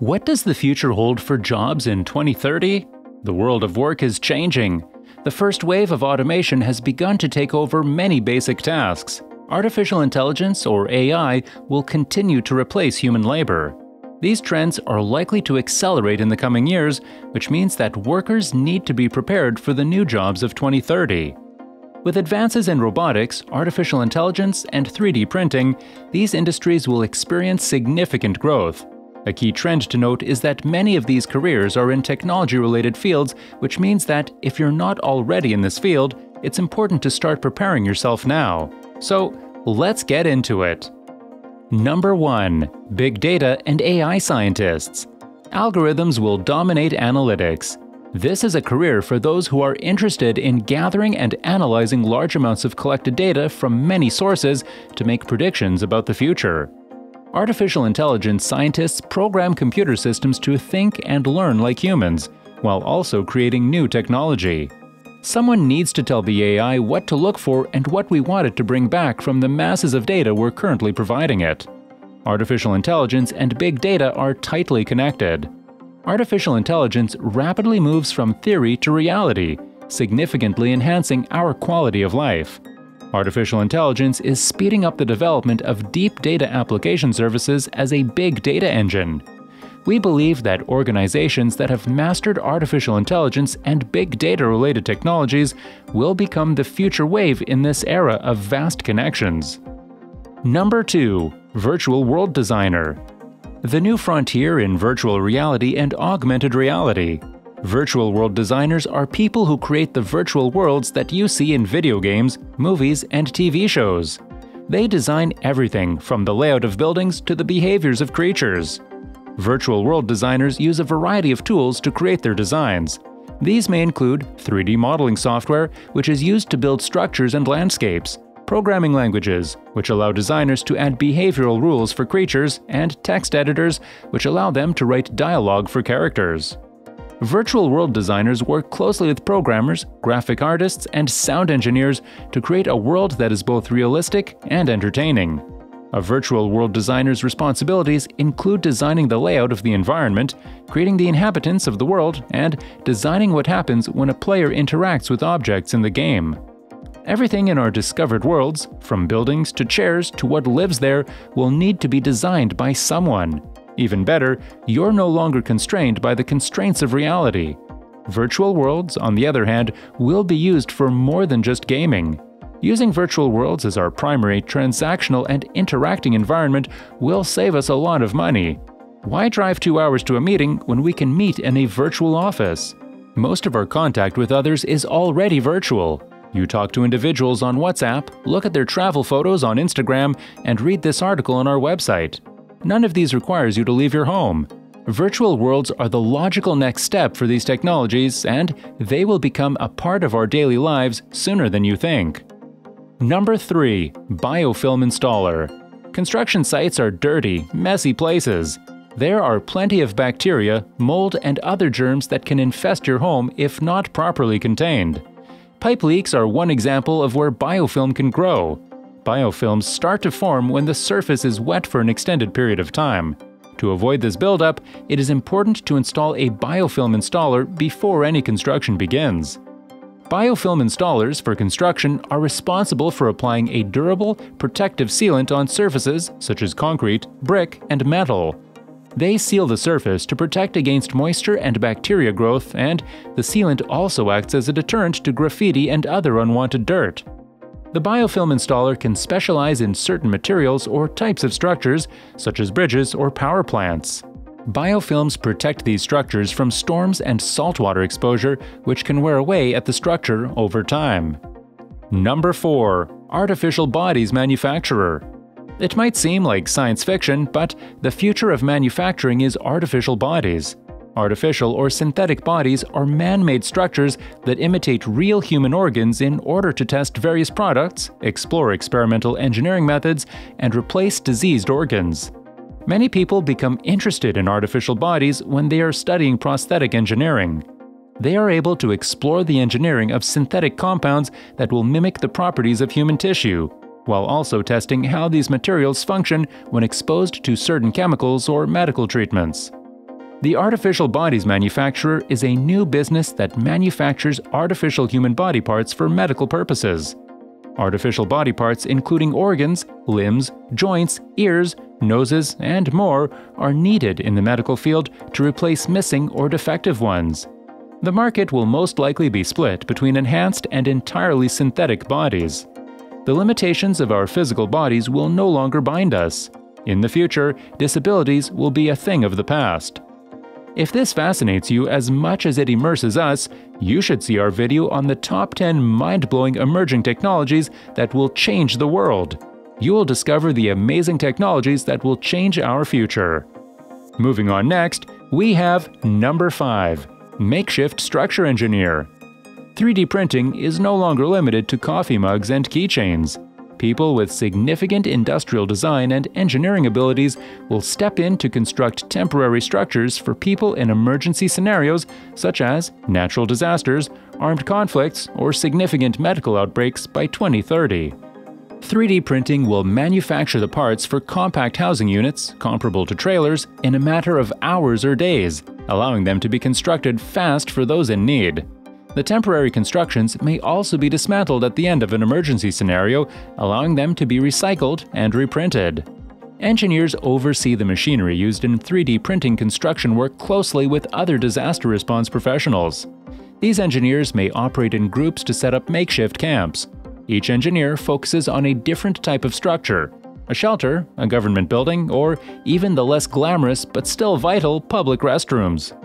What does the future hold for jobs in 2030? The world of work is changing. The first wave of automation has begun to take over many basic tasks. Artificial intelligence, or AI, will continue to replace human labor. These trends are likely to accelerate in the coming years, which means that workers need to be prepared for the new jobs of 2030. With advances in robotics, artificial intelligence, and 3D printing, these industries will experience significant growth. A key trend to note is that many of these careers are in technology-related fields, which means that if you're not already in this field, it's important to start preparing yourself now. So, let's get into it. Number 1. Big Data and AI Scientists. Algorithms will dominate analytics. This is a career for those who are interested in gathering and analyzing large amounts of collected data from many sources to make predictions about the future. Artificial intelligence scientists program computer systems to think and learn like humans, while also creating new technology. Someone needs to tell the AI what to look for and what we want it to bring back from the masses of data we're currently providing it. Artificial intelligence and big data are tightly connected. Artificial intelligence rapidly moves from theory to reality, significantly enhancing our quality of life. Artificial intelligence is speeding up the development of deep data application services as a big data engine. We believe that organizations that have mastered artificial intelligence and big data-related technologies will become the future wave in this era of vast connections. Number 2. Virtual World Designer. The new frontier in virtual reality and augmented reality. Virtual world designers are people who create the virtual worlds that you see in video games, movies, and TV shows. They design everything from the layout of buildings to the behaviors of creatures. Virtual world designers use a variety of tools to create their designs. These may include 3D modeling software, which is used to build structures and landscapes, programming languages, which allow designers to add behavioral rules for creatures, and text editors, which allow them to write dialogue for characters. Virtual world designers work closely with programmers, graphic artists, and sound engineers to create a world that is both realistic and entertaining. A virtual world designer's responsibilities include designing the layout of the environment, creating the inhabitants of the world, and designing what happens when a player interacts with objects in the game. Everything in our discovered worlds, from buildings to chairs to what lives there, will need to be designed by someone. Even better, you're no longer constrained by the constraints of reality. Virtual worlds, on the other hand, will be used for more than just gaming. Using virtual worlds as our primary transactional and interacting environment will save us a lot of money. Why drive 2 hours to a meeting when we can meet in a virtual office? Most of our contact with others is already virtual. You talk to individuals on WhatsApp, look at their travel photos on Instagram, and read this article on our website. None of these requires you to leave your home. Virtual worlds are the logical next step for these technologies, and they will become a part of our daily lives sooner than you think. Number 3. Biofilm Installer. Construction sites are dirty, messy places. There are plenty of bacteria, mold, and other germs that can infest your home if not properly contained. Pipe leaks are one example of where biofilm can grow. Biofilms start to form when the surface is wet for an extended period of time. To avoid this buildup, it is important to install a biofilm installer before any construction begins. Biofilm installers for construction are responsible for applying a durable, protective sealant on surfaces such as concrete, brick, and metal. They seal the surface to protect against moisture and bacteria growth, and the sealant also acts as a deterrent to graffiti and other unwanted dirt. The biofilm installer can specialize in certain materials or types of structures, such as bridges or power plants. Biofilms protect these structures from storms and saltwater exposure, which can wear away at the structure over time. Number 4. Artificial Bodies Manufacturer. It might seem like science fiction, but the future of manufacturing is artificial bodies. Artificial or synthetic bodies are man-made structures that imitate real human organs in order to test various products, explore experimental engineering methods, and replace diseased organs. Many people become interested in artificial bodies when they are studying prosthetic engineering. They are able to explore the engineering of synthetic compounds that will mimic the properties of human tissue, while also testing how these materials function when exposed to certain chemicals or medical treatments. The artificial bodies manufacturer is a new business that manufactures artificial human body parts for medical purposes. Artificial body parts, including organs, limbs, joints, ears, noses, and more, are needed in the medical field to replace missing or defective ones. The market will most likely be split between enhanced and entirely synthetic bodies. The limitations of our physical bodies will no longer bind us. In the future, disabilities will be a thing of the past. If this fascinates you as much as it immerses us, you should see our video on the top 10 mind-blowing emerging technologies that will change the world. You will discover the amazing technologies that will change our future. Moving on next, we have number 5. Makeshift structure engineer. 3D printing is no longer limited to coffee mugs and keychains. People with significant industrial design and engineering abilities will step in to construct temporary structures for people in emergency scenarios such as natural disasters, armed conflicts, or significant medical outbreaks by 2030. 3D printing will manufacture the parts for compact housing units, comparable to trailers, in a matter of hours or days, allowing them to be constructed fast for those in need. The temporary constructions may also be dismantled at the end of an emergency scenario, allowing them to be recycled and reprinted. Engineers oversee the machinery used in 3D printing construction work closely with other disaster response professionals. These engineers may operate in groups to set up makeshift camps. Each engineer focuses on a different type of structure: a shelter, a government building, or even the less glamorous but still vital public restrooms.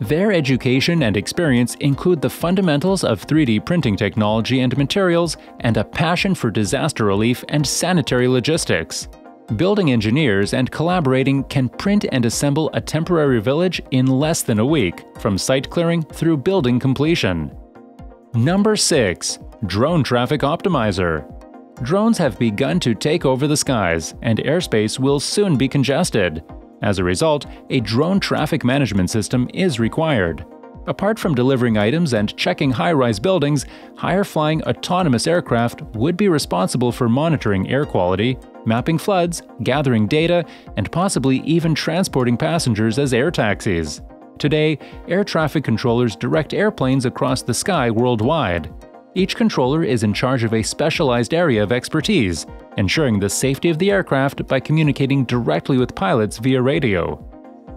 Their education and experience include the fundamentals of 3D printing technology and materials, and a passion for disaster relief and sanitary logistics. Building engineers and collaborating can print and assemble a temporary village in less than a week, from site clearing through building completion. Number 6. Drone traffic optimizer. Drones have begun to take over the skies, and airspace will soon be congested. As a result, a drone traffic management system is required. Apart from delivering items and checking high-rise buildings, higher-flying autonomous aircraft would be responsible for monitoring air quality, mapping floods, gathering data, and possibly even transporting passengers as air taxis. Today, air traffic controllers direct airplanes across the sky worldwide. Each controller is in charge of a specialized area of expertise, ensuring the safety of the aircraft by communicating directly with pilots via radio.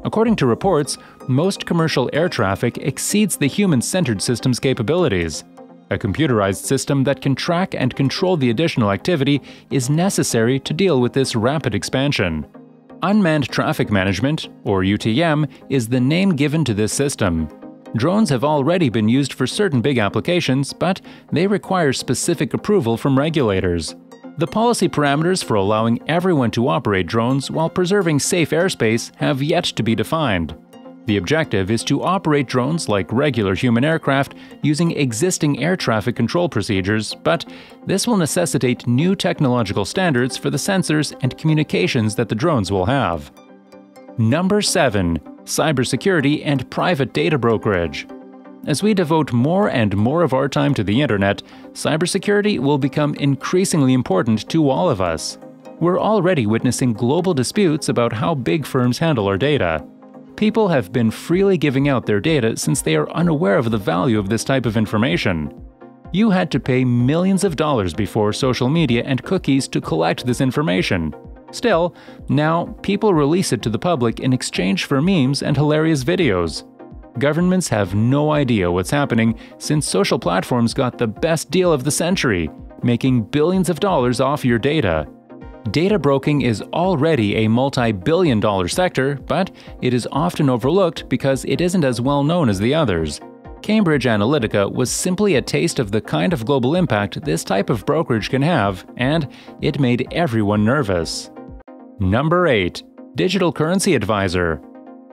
According to reports, most commercial air traffic exceeds the human-centered system's capabilities. A computerized system that can track and control the additional activity is necessary to deal with this rapid expansion. Unmanned traffic management, or UTM, is the name given to this system. Drones have already been used for certain big applications, but they require specific approval from regulators. The policy parameters for allowing everyone to operate drones while preserving safe airspace have yet to be defined. The objective is to operate drones like regular human aircraft using existing air traffic control procedures, but this will necessitate new technological standards for the sensors and communications that the drones will have. Number 7. Cybersecurity and private data brokerage. As we devote more and more of our time to the internet, cybersecurity will become increasingly important to all of us. We're already witnessing global disputes about how big firms handle our data. People have been freely giving out their data since they are unaware of the value of this type of information. You had to pay millions of dollars before social media and cookies to collect this information. Still, now people release it to the public in exchange for memes and hilarious videos. Governments have no idea what's happening since social platforms got the best deal of the century, making billions of dollars off your data. Data broking is already a multi-billion-dollar sector, but it is often overlooked because it isn't as well known as the others. Cambridge Analytica was simply a taste of the kind of global impact this type of brokerage can have, and it made everyone nervous. Number 8. Digital Currency Advisor.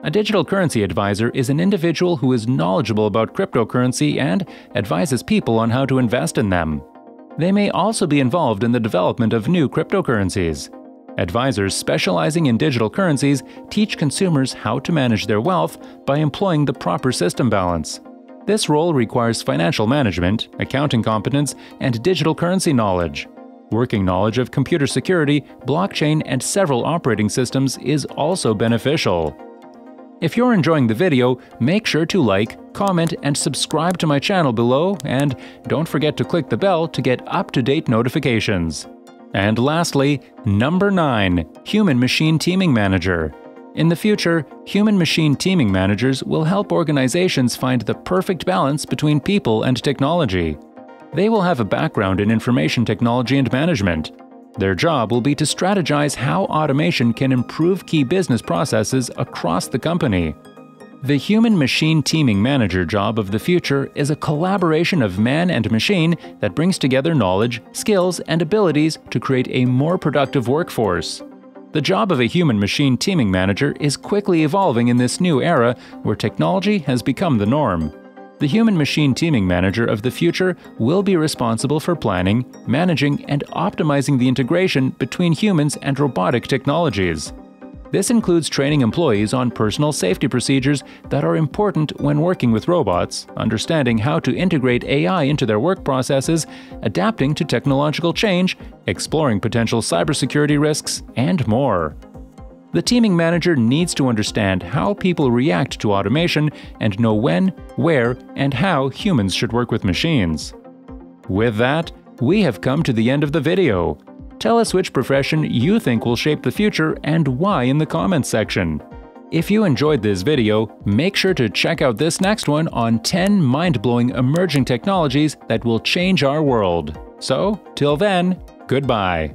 A digital currency advisor is an individual who is knowledgeable about cryptocurrency and advises people on how to invest in them. They may also be involved in the development of new cryptocurrencies. Advisors specializing in digital currencies teach consumers how to manage their wealth by employing the proper system balance. This role requires financial management, accounting competence, and digital currency knowledge. Working knowledge of computer security, blockchain, and several operating systems is also beneficial. If you're enjoying the video, make sure to like, comment, and subscribe to my channel below, and don't forget to click the bell to get up-to-date notifications. And lastly, number 9, Human-Machine Teaming Manager. In the future, human-machine teaming managers will help organizations find the perfect balance between people and technology. They will have a background in information technology and management. Their job will be to strategize how automation can improve key business processes across the company. The human-machine teaming manager job of the future is a collaboration of man and machine that brings together knowledge, skills, and abilities to create a more productive workforce. The job of a human-machine teaming manager is quickly evolving in this new era where technology has become the norm. The human-machine teaming manager of the future will be responsible for planning, managing, and optimizing the integration between humans and robotic technologies. This includes training employees on personal safety procedures that are important when working with robots, understanding how to integrate AI into their work processes, adapting to technological change, exploring potential cybersecurity risks, and more. The teaming manager needs to understand how people react to automation and know when, where, and how humans should work with machines. With that, we have come to the end of the video. Tell us which profession you think will shape the future and why in the comments section. If you enjoyed this video, make sure to check out this next one on 10 mind-blowing emerging technologies that will change our world. So, till then, goodbye.